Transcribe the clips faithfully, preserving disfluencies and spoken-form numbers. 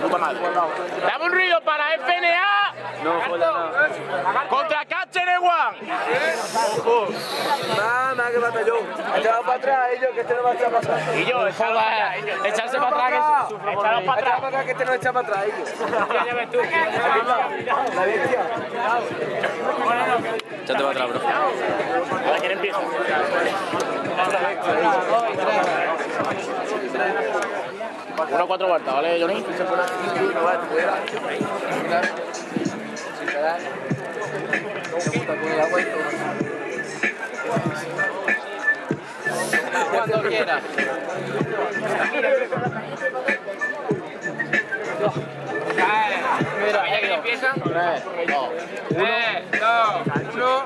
su puta madre. Dame un ruido para F N A. No, joder, contra Cachereguá. Ojo. Mamá, que batallón. Echaros para atrás, ellos, que este no va a echar para atrás. Y yo, echarse para atrás. Echarse para atrás, que sufro. Echaros para atrás, que este no echa para atrás, ellos. ¿Qué lleves tú? La bestia. Echate para atrás, bro. Ahora, ¿quién empieza? Uno cuatro vueltas, ¿vale, Johnny? Cuando quiera. Mira, ya empieza. tres, dos, uno.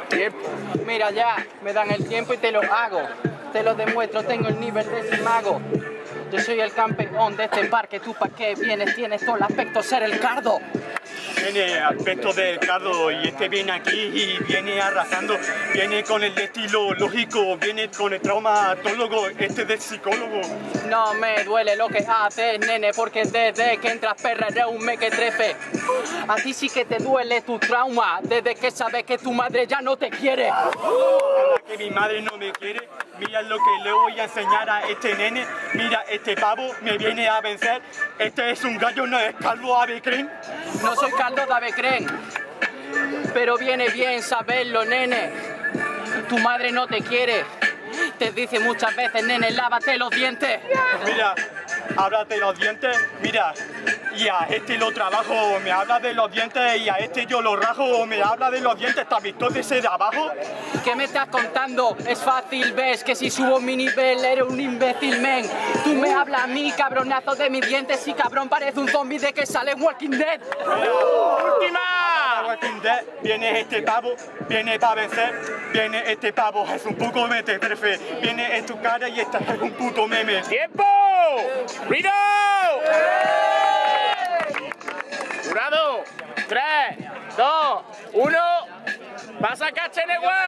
Mira, ya me dan el tiempo y te lo hago. Te lo demuestro, tengo el nivel de ese mago. Yo soy el campeón de este parque, tú pa' qué vienes, tienes todo el aspecto ser el Caldo. Tiene aspecto del Caldo y este viene aquí y viene arrasando, viene con el estilo lógico, viene con el traumatólogo, este del psicólogo. No me duele lo que haces, nene, porque desde que entras perra eres un mequetrefe. A ti sí que te duele tu trauma, desde que sabes que tu madre ya no te quiere. Ahora que mi madre no me quiere, mira lo que le voy a enseñar a este nene, mira este pavo me viene a vencer, este es un gallo, no es Caldo Avecrem. No soy Caldo Avecrem, pero viene bien saberlo, nene. Tu madre no te quiere. Te dice muchas veces, nene, lávate los dientes. Mira, háblate los dientes, mira. Y a este lo trabajo, me habla de los dientes. Y a este yo lo rajo, me habla de los dientes. ¿Te has visto de ese de abajo? ¿Qué me estás contando? Es fácil, ves que si subo mi nivel eres un imbécil, men. Tú me hablas a mí, cabronazo, de mis dientes. Y cabrón, parece un zombie de que sale en Walking Dead. Mira, ¡última! Viene este pavo, viene para vencer, viene este pavo, es un poco mete, prefe, viene en tu cara y esta es un puto meme. ¡Tiempo! ¡Ruido! ¡Jurado! tres, dos, uno, pasa Cachereguá.